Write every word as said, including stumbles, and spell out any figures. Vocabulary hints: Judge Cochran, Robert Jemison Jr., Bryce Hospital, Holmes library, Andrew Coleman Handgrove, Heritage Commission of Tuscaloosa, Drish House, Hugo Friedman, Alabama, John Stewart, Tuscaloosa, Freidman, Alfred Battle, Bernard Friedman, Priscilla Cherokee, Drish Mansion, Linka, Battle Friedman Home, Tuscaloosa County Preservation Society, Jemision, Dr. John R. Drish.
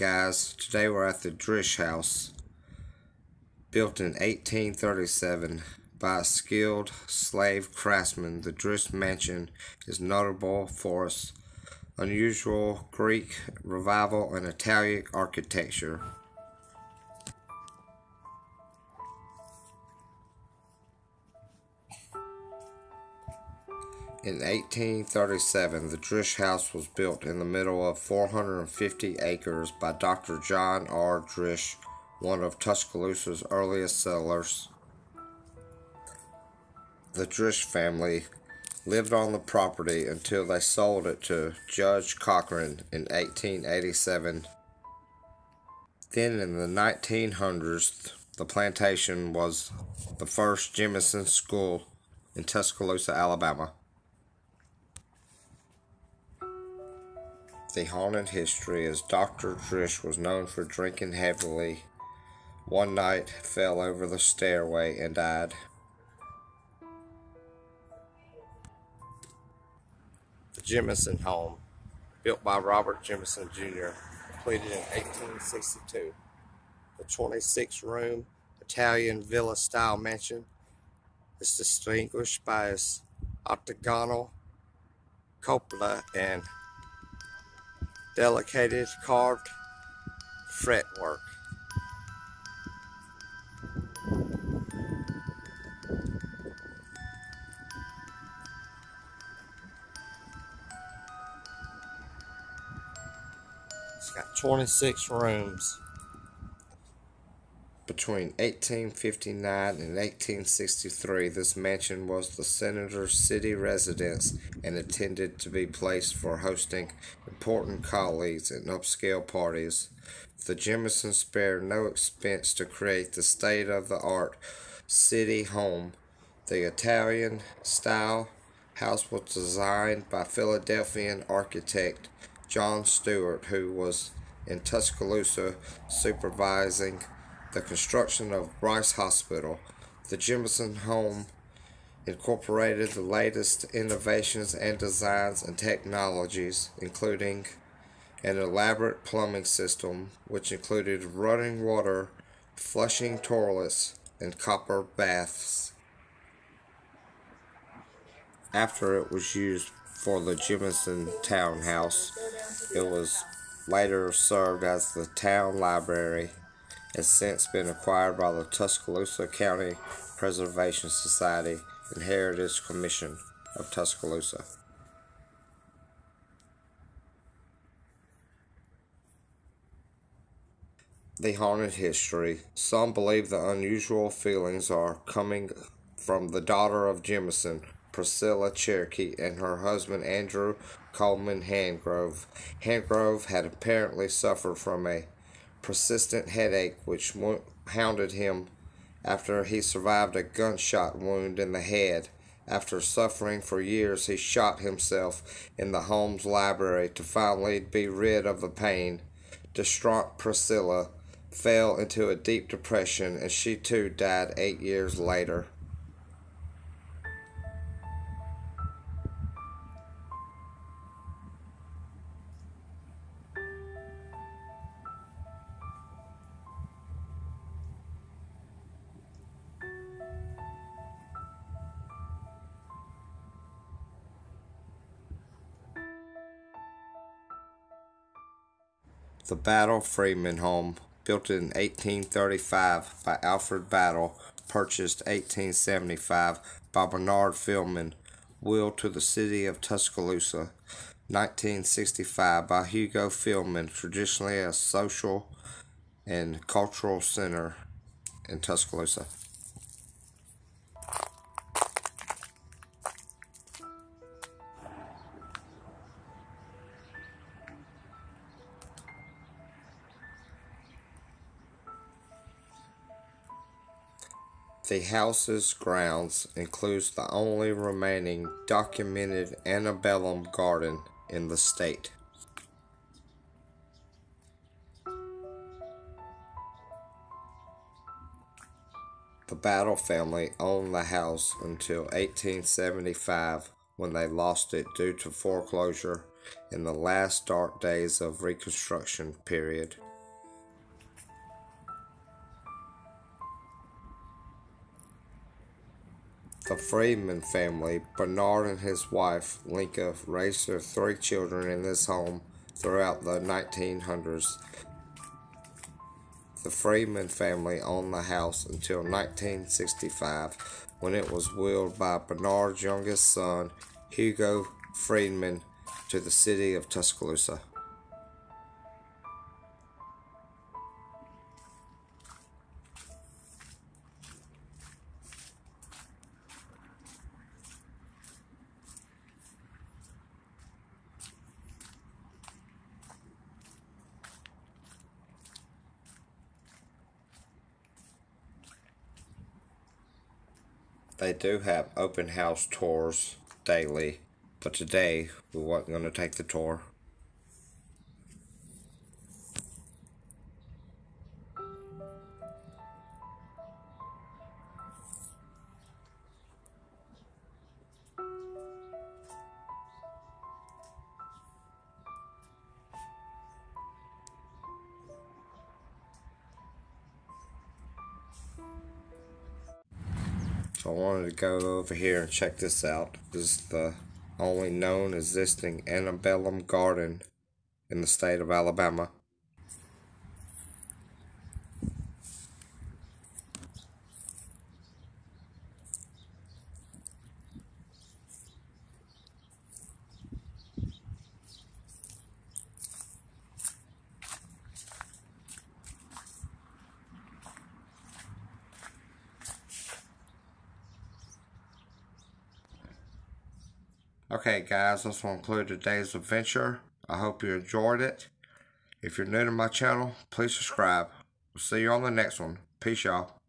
guys. Today we're at the Drish House, built in eighteen thirty-seven by a skilled slave craftsman. The Drish Mansion is notable for its unusual Greek Revival and Italian architecture. In eighteen thirty-seven, the Drish House was built in the middle of four hundred fifty acres by Doctor John R. Drish, one of Tuscaloosa's earliest settlers. The Drish family lived on the property until they sold it to Judge Cochran in eighteen eighty-seven. Then in the nineteen hundreds, the plantation was the first Jemison school in Tuscaloosa, Alabama. The haunted history is Doctor Drish was known for drinking heavily. One night, fell over the stairway and died. The Jemison Home, built by Robert Jemison Junior, completed in eighteen sixty-two. The twenty-six room Italian villa-style mansion is distinguished by its octagonal cupola and delicated carved fretwork. It's got twenty-six rooms. Between eighteen fifty-nine and eighteen sixty-three, this mansion was the senator's city residence and intended to be placed for hosting important colleagues and upscale parties. The Jemison spared no expense to create the state-of-the-art city home. The Italian-style house was designed by Philadelphian architect John Stewart, who was in Tuscaloosa supervising the construction of Bryce Hospital. The Jemison Home incorporated the latest innovations and designs and technologies, including an elaborate plumbing system, which included running water, flushing toilets, and copper baths. After it was used for the Jemison Townhouse, it was later served as the town library. Has since been acquired by the Tuscaloosa County Preservation Society and Heritage Commission of Tuscaloosa. The haunted history. Some believe the unusual feelings are coming from the daughter of Jemison, Priscilla Cherokee, and her husband Andrew Coleman Handgrove. Handgrove had apparently suffered from a persistent headache which hounded him after he survived a gunshot wound in the head. After suffering for years, he shot himself in the Holmes library to finally be rid of the pain. Distraught, Priscilla fell into a deep depression, and she too died eight years later. The Battle Friedman Home, built in eighteen thirty-five by Alfred Battle, purchased eighteen seventy-five by Bernard Friedman, willed to the city of Tuscaloosa. nineteen sixty-five by Hugo Friedman, traditionally a social and cultural center in Tuscaloosa. The house's grounds includes the only remaining documented antebellum garden in the state. The Battle family owned the house until eighteen seventy-five, when they lost it due to foreclosure in the last dark days of Reconstruction period. The Friedman family, Bernard and his wife, Linka, raised their three children in this home throughout the nineteen hundreds. The Friedman family owned the house until nineteen sixty-five, when it was willed by Bernard's youngest son, Hugo Friedman, to the city of Tuscaloosa. They do have open house tours daily, but today we weren't going to take the tour. So I wanted to go over here and check this out. This is the only known existing antebellum garden in the state of Alabama. Okay guys, this will conclude today's adventure. I hope you enjoyed it. If you're new to my channel, please subscribe. We'll see you on the next one. Peace, y'all.